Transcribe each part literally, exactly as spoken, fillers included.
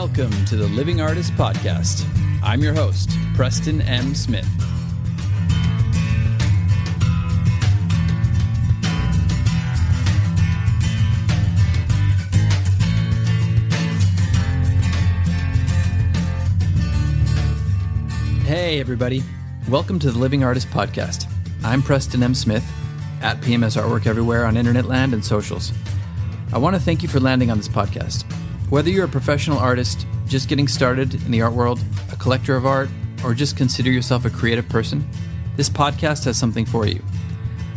Welcome to the Living Artist Podcast. I'm your host, Preston M. Smith. Hey everybody, welcome to the Living Artist Podcast. I'm Preston M. Smith, at P M S Artwork Everywhere on internet land and socials. I want to thank you for landing on this podcast. Whether you're a professional artist, just getting started in the art world, a collector of art, or just consider yourself a creative person, this podcast has something for you.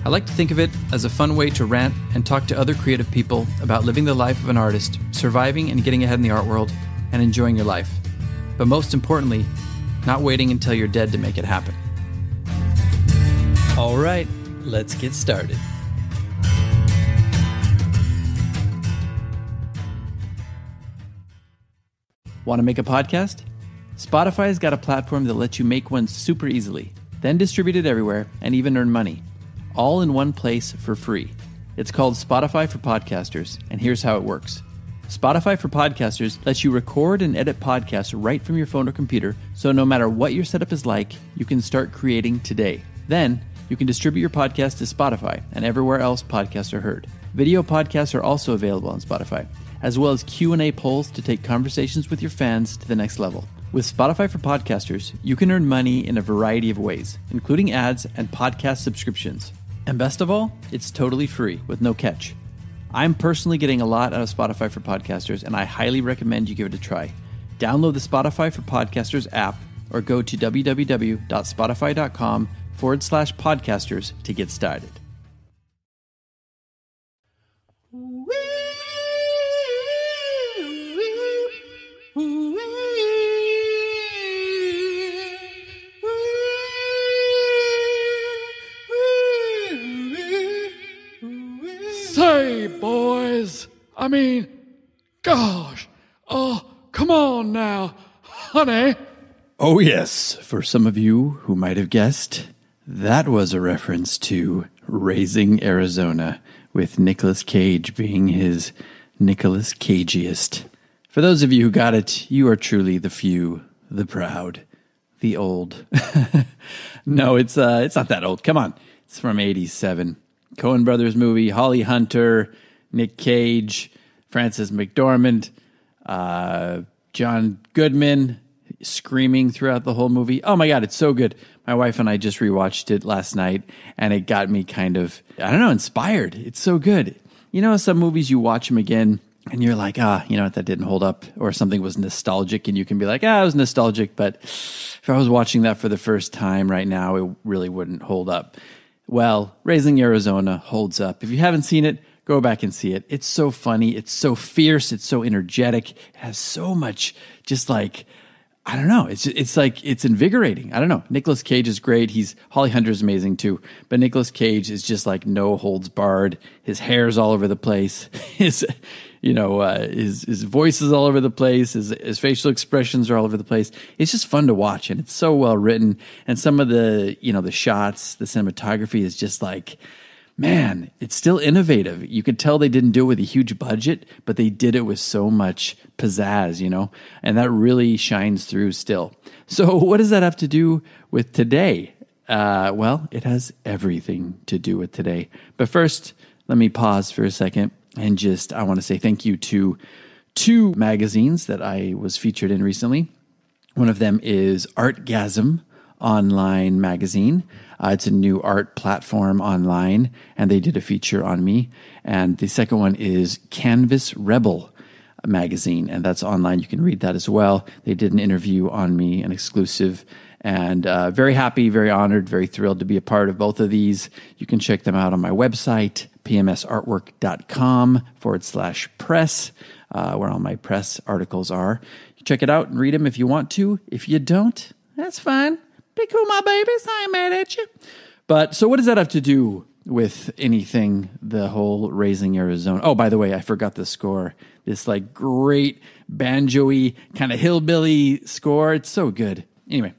I like to think of it as a fun way to rant and talk to other creative people about living the life of an artist, surviving and getting ahead in the art world, and enjoying your life. But most importantly, not waiting until you're dead to make it happen. All right. Let's get started. Want to make a podcast? Spotify's got a platform that lets you make one super easily, then distribute it everywhere and even earn money, all in one place for free. It's called Spotify for Podcasters, and here's how it works. Spotify for Podcasters lets you record and edit podcasts right from your phone or computer, so no matter what your setup is like, you can start creating today. Then, you can distribute your podcast to Spotify and everywhere else podcasts are heard. Video podcasts are also available on Spotify, as well as Q and A polls to take conversations with your fans to the next level. With Spotify for Podcasters, you can earn money in a variety of ways, including ads and podcast subscriptions. And best of all, it's totally free with no catch. I'm personally getting a lot out of Spotify for Podcasters, and I highly recommend you give it a try. Download the Spotify for Podcasters app or go to www.spotify.com forward slash podcasters to get started. Say, boys, I mean, gosh, oh, come on now, honey. Oh, yes, for some of you who might have guessed, that was a reference to Raising Arizona, with Nicolas Cage being his Nicolas Cageiest. For those of you who got it, you are truly the few, the proud, the old. No, it's uh, it's not that old. Come on. It's from eighty-seven. Coen Brothers movie, Holly Hunter, Nick Cage, Frances McDormand, uh, John Goodman, screaming throughout the whole movie. Oh my God, it's so good. My wife and I just rewatched it last night, and it got me kind of, I don't know, inspired. It's so good. You know, some movies you watch them again, and you're like, ah, you know what, that didn't hold up, or something was nostalgic, and you can be like, ah, it was nostalgic, but if I was watching that for the first time right now, it really wouldn't hold up. Well, Raising Arizona holds up. If you haven't seen it, go back and see it. It's so funny. It's so fierce. It's so energetic. It has so much just like, I don't know. It's it's like, it's invigorating. I don't know. Nicolas Cage is great. He's, Holly Hunter's amazing too. But Nicolas Cage is just like no holds barred. His hair's all over the place. His, you know, uh, his, his voice is all over the place. His, his facial expressions are all over the place. It's just fun to watch, and it's so well written. And some of the, you know, the shots, the cinematography is just like, man, it's still innovative. You could tell they didn't do it with a huge budget, but they did it with so much pizzazz, you know, and that really shines through still. So what does that have to do with today? Uh, well, it has everything to do with today. But first, let me pause for a second and just, I want to say thank you to two magazines that I was featured in recently. One of them is Artgasm online magazine. Uh, it's a new art platform online, and they did a feature on me. And the second one is Canvas Rebel magazine, and that's online. You can read that as well. They did an interview on me, an exclusive, and uh, very happy, very honored, very thrilled to be a part of both of these. You can check them out on my website, pmsartwork.com forward slash press, uh, where all my press articles are. Check it out and read them if you want to. If you don't, that's fine. Be cool, my babies. I ain't mad at you. But so what does that have to do with anything, the whole Raising Arizona? Oh, by the way, I forgot the score. This like great banjo-y kind of hillbilly score. It's so good. Anyway,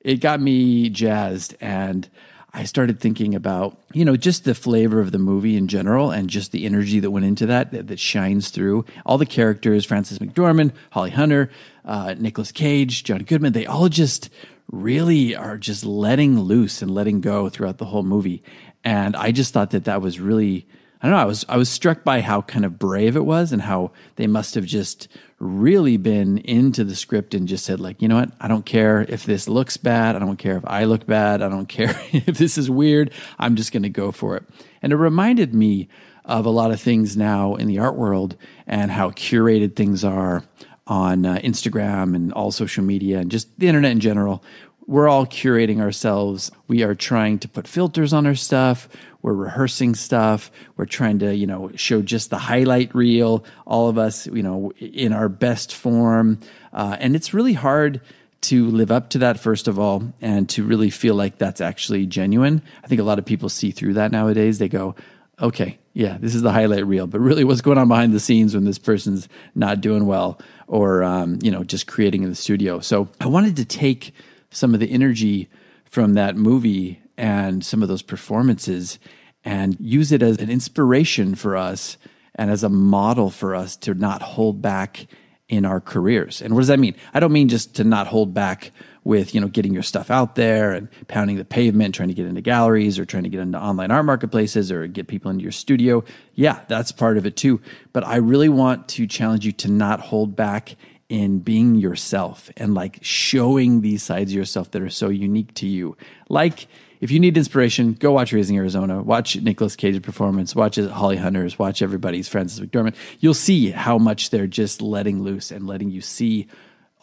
it got me jazzed, and I started thinking about, you know, just the flavor of the movie in general and just the energy that went into that, that, that shines through. All the characters, Frances McDormand, Holly Hunter, uh, Nicolas Cage, John Goodman, they all just really are just letting loose and letting go throughout the whole movie. And I just thought that that was really, I don't know, I was I was struck by how kind of brave it was and how they must have just really been into the script and just said, like, you know what, I don't care if this looks bad. I don't care if I look bad. I don't care if this is weird. I'm just going to go for it. And it reminded me of a lot of things now in the art world and how curated things are on uh, Instagram and all social media and just the internet in general. We're all curating ourselves. We are trying to put filters on our stuff. We're rehearsing stuff. We're trying to, you know, show just the highlight reel, all of us, you know, in our best form. Uh, and it's really hard to live up to that, first of all, and to really feel like that's actually genuine. I think a lot of people see through that nowadays. They go, okay, yeah, this is the highlight reel, but really what's going on behind the scenes when this person's not doing well or, um, you know, just creating in the studio. So I wanted to take some of the energy from that movie and some of those performances and use it as an inspiration for us and as a model for us to not hold back in our careers. And what does that mean? I don't mean just to not hold back with, you know, getting your stuff out there and pounding the pavement, trying to get into galleries or trying to get into online art marketplaces or get people into your studio. Yeah, that's part of it too. But I really want to challenge you to not hold back in being yourself and like showing these sides of yourself that are so unique to you. Like, if you need inspiration, go watch Raising Arizona, watch Nicolas Cage's performance, watch Holly Hunter's, watch everybody's, Frances McDormand. You'll see how much they're just letting loose and letting you see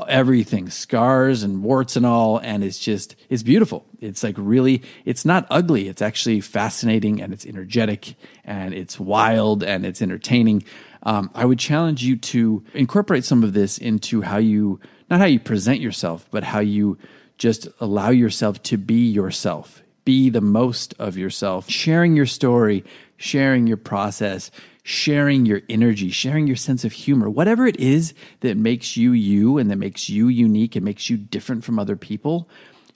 everything, scars and warts and all. And it's just, it's beautiful. It's like really, it's not ugly. It's actually fascinating and it's energetic and it's wild and it's entertaining. Um, I would challenge you to incorporate some of this into how you, not how you present yourself, but how you just allow yourself to be yourself, be the most of yourself, sharing your story, sharing your process, sharing your energy, sharing your sense of humor, whatever it is that makes you you and that makes you unique and makes you different from other people.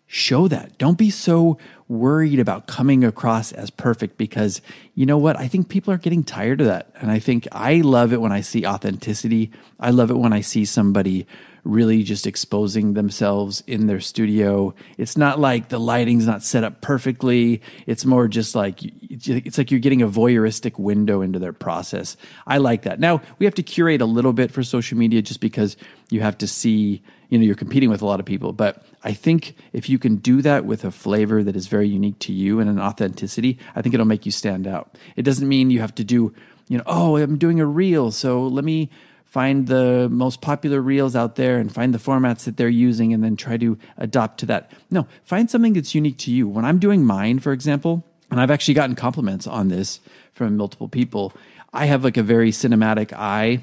Show that. Don't be so worried about coming across as perfect because, you know what, I think people are getting tired of that. And I think I love it when I see authenticity. I love it when I see somebody really just exposing themselves in their studio. It's not like the lighting's not set up perfectly. It's more just like, it's like you're getting a voyeuristic window into their process. I like that. Now, we have to curate a little bit for social media just because you have to see, you know, you're competing with a lot of people. But I think if you can do that with a flavor that is very unique to you and an authenticity, I think it'll make you stand out. It doesn't mean you have to do, you know, oh, I'm doing a reel, so let me find the most popular reels out there and find the formats that they're using and then try to adopt to that. No, find something that's unique to you. When I'm doing mine, for example, and I've actually gotten compliments on this from multiple people, I have like a very cinematic eye.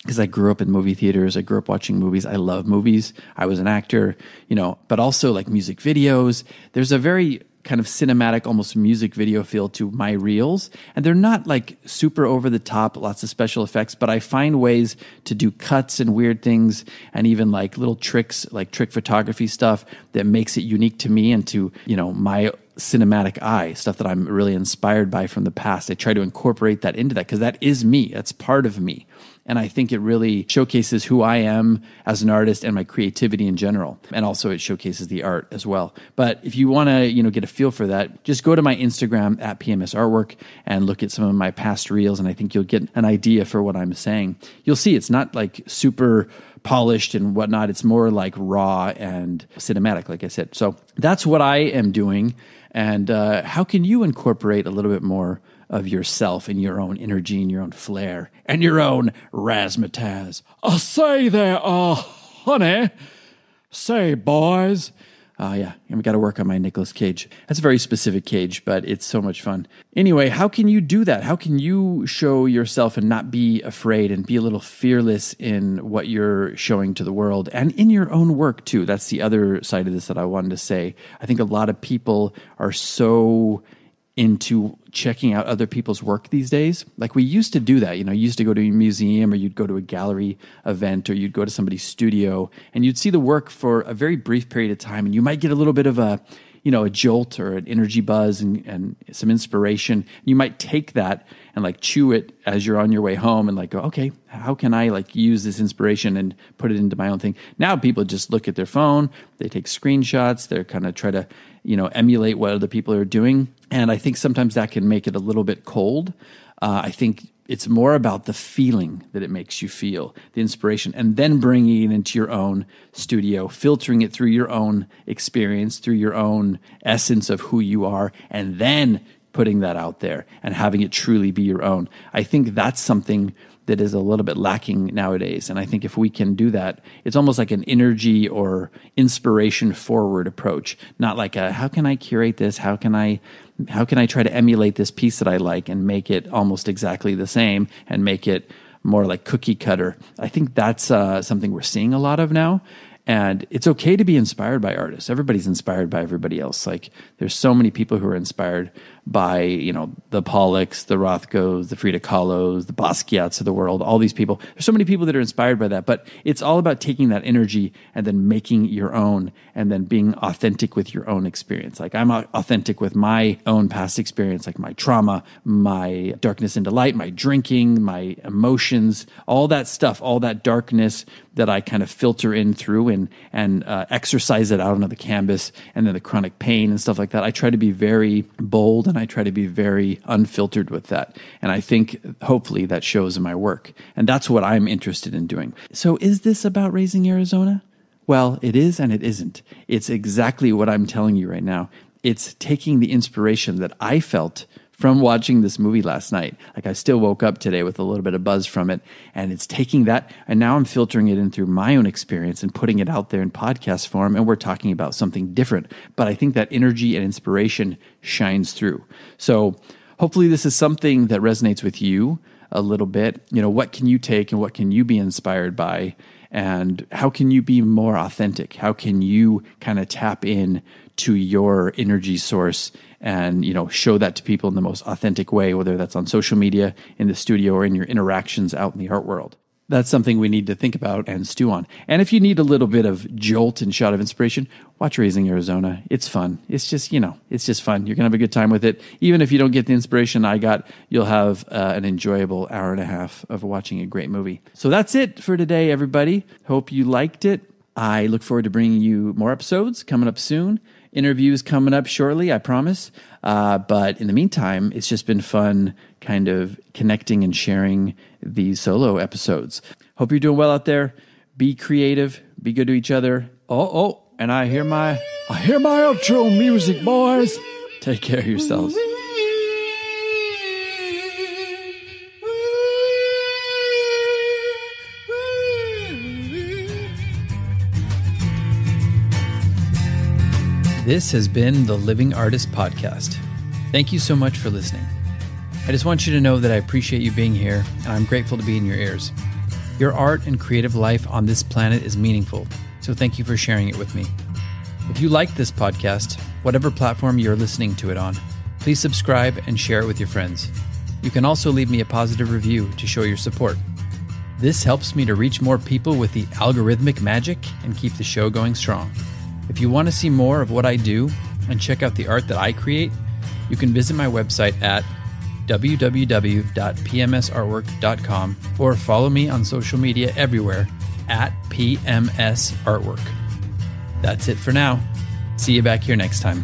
Because I grew up in movie theaters, I grew up watching movies, I love movies, I was an actor, you know, but also like music videos. There's a very kind of cinematic, almost music video feel to my reels. And they're not like super over the top, lots of special effects, but I find ways to do cuts and weird things and even like little tricks, like trick photography stuff that makes it unique to me and to, you know, my cinematic eye, stuff that I'm really inspired by from the past. I try to incorporate that into that because that is me. That's part of me. And I think it really showcases who I am as an artist and my creativity in general. And also it showcases the art as well. But if you want to, you know, get a feel for that, just go to my Instagram at P M S Artwork and look at some of my past reels. And I think you'll get an idea for what I'm saying. You'll see it's not like super polished and whatnot. It's more like raw and cinematic, like I said. So that's what I am doing. And uh, how can you incorporate a little bit more of yourself and your own energy and your own flair and your own razzmatazz? I say there, oh, honey. Say, boys. Oh, uh, yeah. I've got to work on my Nicolas Cage. That's a very specific Cage, but it's so much fun. Anyway, how can you do that? How can you show yourself and not be afraid and be a little fearless in what you're showing to the world and in your own work, too? That's the other side of this that I wanted to say. I think a lot of people are so into checking out other people's work these days. Like we used to do that, you know, you used to go to a museum or you'd go to a gallery event or you'd go to somebody's studio and you'd see the work for a very brief period of time and you might get a little bit of a, you know, a jolt or an energy buzz and, and some inspiration. You might take that and like chew it as you're on your way home and like go, okay, how can I like use this inspiration and put it into my own thing? Now people just look at their phone, they take screenshots, they're kind of try to, you know, emulate what other people are doing. And I think sometimes that can make it a little bit cold. Uh, I think it's more about the feeling that it makes you feel, the inspiration, and then bringing it into your own studio, filtering it through your own experience, through your own essence of who you are, and then putting that out there and having it truly be your own. I think that's something that is a little bit lacking nowadays. And I think if we can do that, it's almost like an energy or inspiration forward approach, not like a, how can I curate this? How can I, how can I try to emulate this piece that I like and make it almost exactly the same and make it more like cookie cutter? I think that's uh, something we're seeing a lot of now. And it's okay to be inspired by artists. Everybody's inspired by everybody else. Like there's so many people who are inspired by, you know, the Pollocks, the Rothkos, the Frida Kahlos, the Basquiats of the world, all these people. There's so many people that are inspired by that. But it's all about taking that energy and then making your own and then being authentic with your own experience. Like I'm authentic with my own past experience, like my trauma, my darkness into light, my drinking, my emotions, all that stuff, all that darkness that I kind of filter in through and, and uh, exercise it out onto the canvas, and then the chronic pain and stuff like that. I try to be very bold and I try to be very unfiltered with that. And I think hopefully that shows in my work. And that's what I'm interested in doing. So is this about Raising Arizona? Well, it is and it isn't. It's exactly what I'm telling you right now. It's taking the inspiration that I felt from watching this movie last night. Like I still woke up today with a little bit of buzz from it, and it's taking that, and now I'm filtering it in through my own experience and putting it out there in podcast form, and we're talking about something different. But I think that energy and inspiration shines through. So hopefully this is something that resonates with you a little bit. You know, what can you take and what can you be inspired by? And how can you be more authentic? How can you kind of tap in to your energy source and, you know, show that to people in the most authentic way, whether that's on social media, in the studio, or in your interactions out in the art world? That's something we need to think about and stew on. And if you need a little bit of jolt and shot of inspiration, watch Raising Arizona. It's fun. It's just, you know, it's just fun. You're going to have a good time with it. Even if you don't get the inspiration I got, you'll have uh, an enjoyable hour and a half of watching a great movie. So that's it for today, everybody. Hope you liked it. I look forward to bringing you more episodes coming up soon. Interviews coming up shortly, I promise. Uh, but in the meantime, it's just been fun kind of connecting and sharing these solo episodes. Hope you're doing well out there. Be creative. Be good to each other. Oh, oh, and I hear my, I hear my outro music, boys. Take care of yourselves. This has been the Living Artist Podcast. Thank you so much for listening. I just want you to know that I appreciate you being here, and I'm grateful to be in your ears. Your art and creative life on this planet is meaningful, so thank you for sharing it with me. If you like this podcast, whatever platform you're listening to it on, please subscribe and share it with your friends. You can also leave me a positive review to show your support. This helps me to reach more people with the algorithmic magic and keep the show going strong. If you want to see more of what I do and check out the art that I create, you can visit my website at w w w dot p m s artwork dot com or follow me on social media everywhere at P M S Artwork. That's it for now. See you back here next time.